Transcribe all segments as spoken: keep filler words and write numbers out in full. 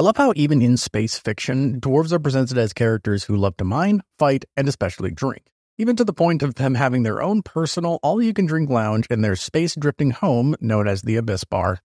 I love how even in space fiction, dwarves are presented as characters who love to mine, fight, and especially drink. Even to the point of them having their own personal all-you-can-drink lounge in their space-drifting home known as the Abyss Bar.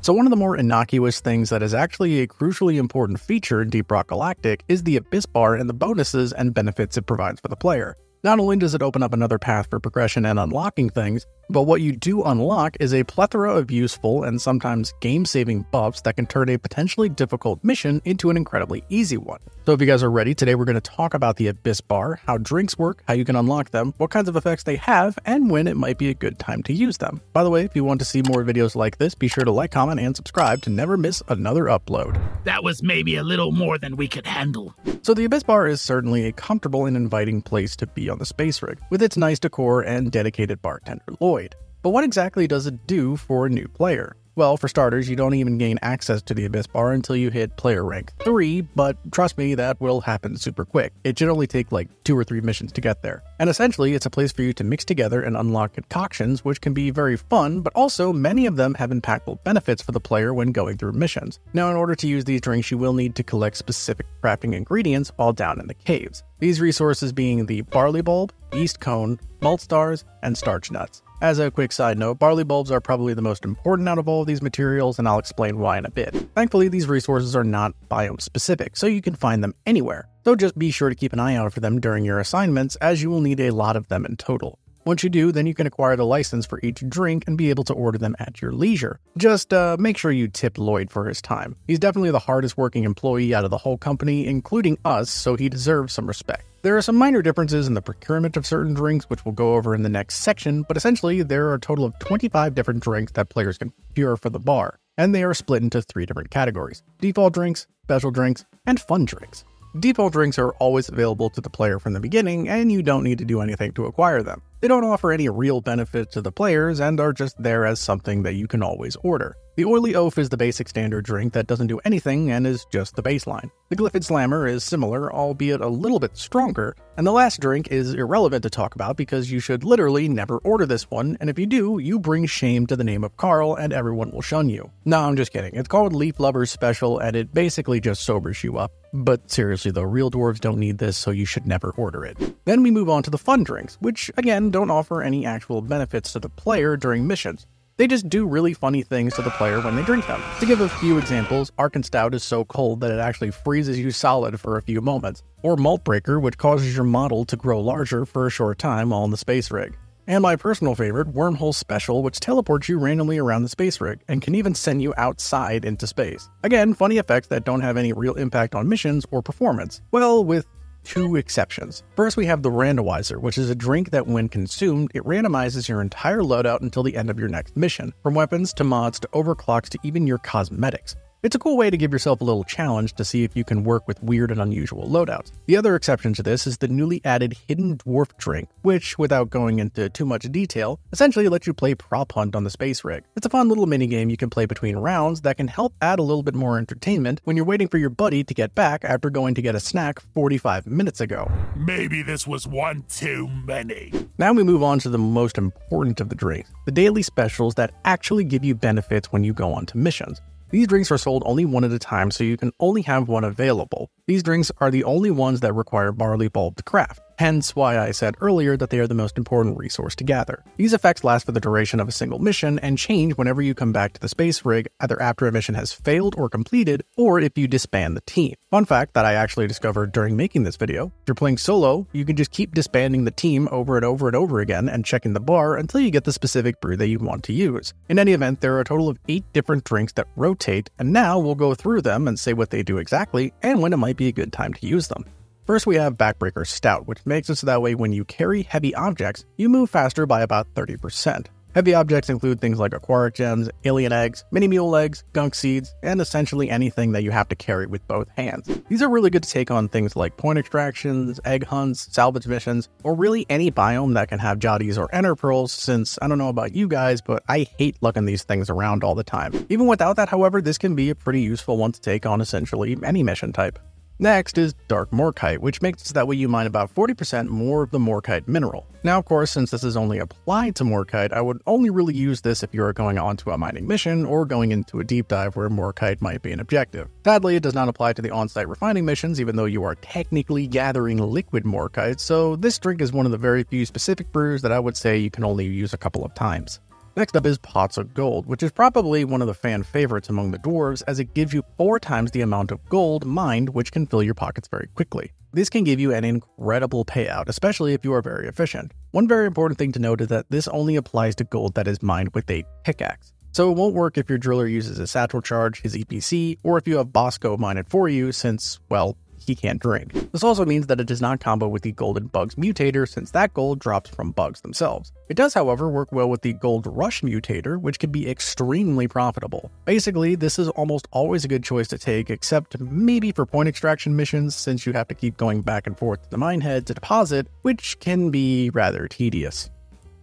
So one of the more innocuous things that is actually a crucially important feature in Deep Rock Galactic is the Abyss Bar and the bonuses and benefits it provides for the player. Not only does it open up another path for progression and unlocking things, but what you do unlock is a plethora of useful and sometimes game-saving buffs that can turn a potentially difficult mission into an incredibly easy one. So if you guys are ready, today we're going to talk about the Abyss Bar, how drinks work, how you can unlock them, what kinds of effects they have, and when it might be a good time to use them. By the way, if you want to see more videos like this, be sure to like, comment, and subscribe to never miss another upload. That was maybe a little more than we could handle. So the Abyss Bar is certainly a comfortable and inviting place to be on the space rig, with its nice decor and dedicated bartender Lloyd. But what exactly does it do for a new player? Well, for starters, you don't even gain access to the Abyss Bar until you hit player rank three, but trust me, that will happen super quick. It should only take like two or three missions to get there. And essentially, it's a place for you to mix together and unlock concoctions, which can be very fun, but also many of them have impactful benefits for the player when going through missions. Now, in order to use these drinks, you will need to collect specific crafting ingredients while down in the caves. These resources being the Barley Bulb, Yeast Cone, Malt Stars, and Starch Nuts. As a quick side note, barley bulbs are probably the most important out of all of these materials, and I'll explain why in a bit. Thankfully, these resources are not biome-specific, so you can find them anywhere. So just be sure to keep an eye out for them during your assignments, as you will need a lot of them in total. Once you do, then you can acquire the license for each drink and be able to order them at your leisure. Just uh, make sure you tip Lloyd for his time. He's definitely the hardest working employee out of the whole company, including us, so he deserves some respect. There are some minor differences in the procurement of certain drinks, which we'll go over in the next section, but essentially there are a total of twenty-five different drinks that players can procure for the bar, and they are split into three different categories: default drinks, special drinks, and fun drinks. Default drinks are always available to the player from the beginning, and you don't need to do anything to acquire them. They don't offer any real benefit to the players and are just there as something that you can always order. The Oily Oaf is the basic standard drink that doesn't do anything and is just the baseline. The Glyphid Slammer is similar, albeit a little bit stronger, and the last drink is irrelevant to talk about because you should literally never order this one, and if you do, you bring shame to the name of Carl and everyone will shun you. No, I'm just kidding. It's called Leaf Lover's Special and it basically just sobers you up. But seriously though, real dwarves don't need this, so you should never order it. Then we move on to the fun drinks, which again don't offer any actual benefits to the player during missions. They just do really funny things to the player when they drink them. To give a few examples, Arkenstout is so cold that it actually freezes you solid for a few moments, or Maltbreaker, which causes your model to grow larger for a short time while in the space rig. And my personal favorite, Wormhole Special, which teleports you randomly around the space rig and can even send you outside into space. Again, funny effects that don't have any real impact on missions or performance. Well, with two exceptions. First, we have the Randomizer, which is a drink that when consumed, it randomizes your entire loadout until the end of your next mission, from weapons to mods to overclocks to even your cosmetics. It's a cool way to give yourself a little challenge to see if you can work with weird and unusual loadouts. The other exception to this is the newly added Hidden Dwarf Drink, which, without going into too much detail, essentially lets you play Prop Hunt on the space rig. It's a fun little minigame you can play between rounds that can help add a little bit more entertainment when you're waiting for your buddy to get back after going to get a snack forty-five minutes ago. Maybe this was one too many. Now we move on to the most important of the drinks, the daily specials that actually give you benefits when you go on to missions. These drinks are sold only one at a time, so you can only have one available. These drinks are the only ones that require barley bulb to craft, hence why I said earlier that they are the most important resource to gather. These effects last for the duration of a single mission and change whenever you come back to the space rig, either after a mission has failed or completed, or if you disband the team. Fun fact that I actually discovered during making this video, if you're playing solo, you can just keep disbanding the team over and over and over again and checking the bar until you get the specific brew that you want to use. In any event, there are a total of eight different drinks that rotate, and now we'll go through them and say what they do exactly and when it might be a good time to use them. First, we have Backbreaker Stout, which makes it so that way when you carry heavy objects, you move faster by about thirty percent. Heavy objects include things like Aquaric Gems, alien eggs, Mini Mule Eggs, Gunk Seeds, and essentially anything that you have to carry with both hands. These are really good to take on things like point extractions, egg hunts, salvage missions, or really any biome that can have Jotties or Enterpearls, since I don't know about you guys, but I hate lugging these things around all the time. Even without that, however, this can be a pretty useful one to take on essentially any mission type. Next is Dark Morkite, which makes it that way you mine about forty percent more of the Morkite mineral. Now, of course, since this is only applied to Morkite, I would only really use this if you are going onto a mining mission or going into a deep dive where Morkite might be an objective. Sadly, it does not apply to the on-site refining missions, even though you are technically gathering liquid Morkite, so this drink is one of the very few specific brews that I would say you can only use a couple of times. Next up is Pots of Gold, which is probably one of the fan favorites among the dwarves, as it gives you four times the amount of gold mined, which can fill your pockets very quickly. This can give you an incredible payout, especially if you are very efficient. One very important thing to note is that this only applies to gold that is mined with a pickaxe. So it won't work if your driller uses a satchel charge, his E P C, or if you have Bosco mine it for you since, well, he can't drink. This also means that it does not combo with the Golden Bugs Mutator, since that gold drops from bugs themselves. It does, however, work well with the Gold Rush Mutator, which can be extremely profitable. Basically, this is almost always a good choice to take, except maybe for point extraction missions, since you have to keep going back and forth to the minehead to deposit, which can be rather tedious.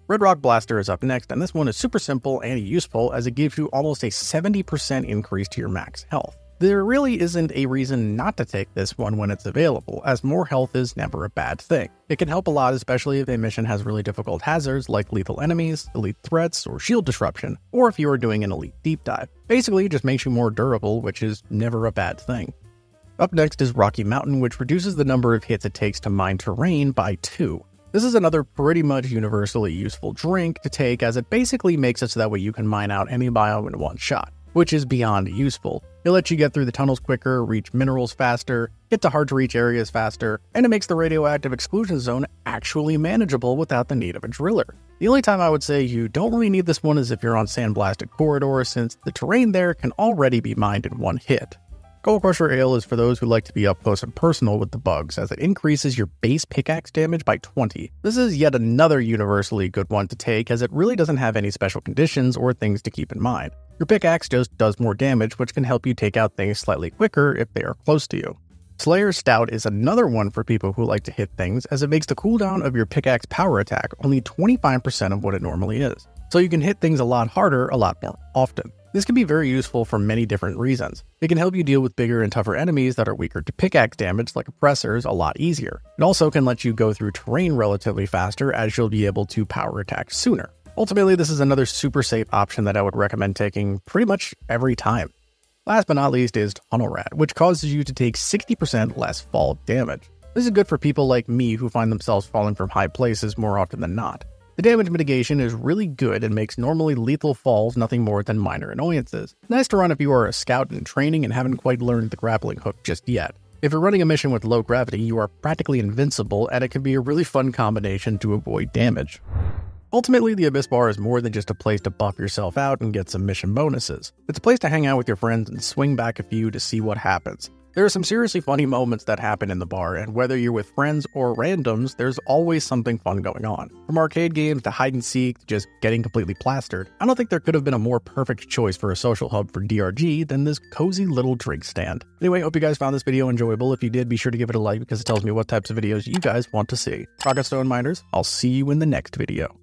Red Rock Blaster is up next, and this one is super simple and useful, as it gives you almost a seventy percent increase to your max health. There really isn't a reason not to take this one when it's available, as more health is never a bad thing. It can help a lot, especially if a mission has really difficult hazards like lethal enemies, elite threats, or shield disruption, or if you are doing an elite deep dive. Basically, it just makes you more durable, which is never a bad thing. Up next is Rocky Mountain, which reduces the number of hits it takes to mine terrain by two. This is another pretty much universally useful drink to take, as it basically makes it so that way you can mine out any biome in one shot, which is beyond useful. It lets you get through the tunnels quicker, reach minerals faster, get to hard-to-reach areas faster, and it makes the radioactive exclusion zone actually manageable without the need of a driller. The only time I would say you don't really need this one is if you're on sandblasted corridors, since the terrain there can already be mined in one hit. Goldcrusher Ale is for those who like to be up close and personal with the bugs, as it increases your base pickaxe damage by twenty. This is yet another universally good one to take, as it really doesn't have any special conditions or things to keep in mind. Your pickaxe just does more damage, which can help you take out things slightly quicker if they are close to you. Slayer Stout is another one for people who like to hit things, as it makes the cooldown of your pickaxe power attack only twenty-five percent of what it normally is, so you can hit things a lot harder a lot more often. This can be very useful for many different reasons. It can help you deal with bigger and tougher enemies that are weaker to pickaxe damage, like oppressors, a lot easier. It also can let you go through terrain relatively faster, as you'll be able to power attack sooner. Ultimately, this is another super safe option that I would recommend taking pretty much every time. Last but not least is Tunnel Rat, which causes you to take sixty percent less fall damage. This is good for people like me who find themselves falling from high places more often than not. The damage mitigation is really good and makes normally lethal falls nothing more than minor annoyances. Nice to run if you are a scout in training and haven't quite learned the grappling hook just yet. If you're running a mission with low gravity, you are practically invincible, and it can be a really fun combination to avoid damage. Ultimately, the Abyss Bar is more than just a place to buff yourself out and get some mission bonuses. It's a place to hang out with your friends and swing back a few to see what happens. There are some seriously funny moments that happen in the bar, and whether you're with friends or randoms, there's always something fun going on. From arcade games to hide and seek to just getting completely plastered, I don't think there could have been a more perfect choice for a social hub for D R G than this cozy little drink stand. Anyway, hope you guys found this video enjoyable. If you did, be sure to give it a like because it tells me what types of videos you guys want to see. Rocketstone Miners, I'll see you in the next video.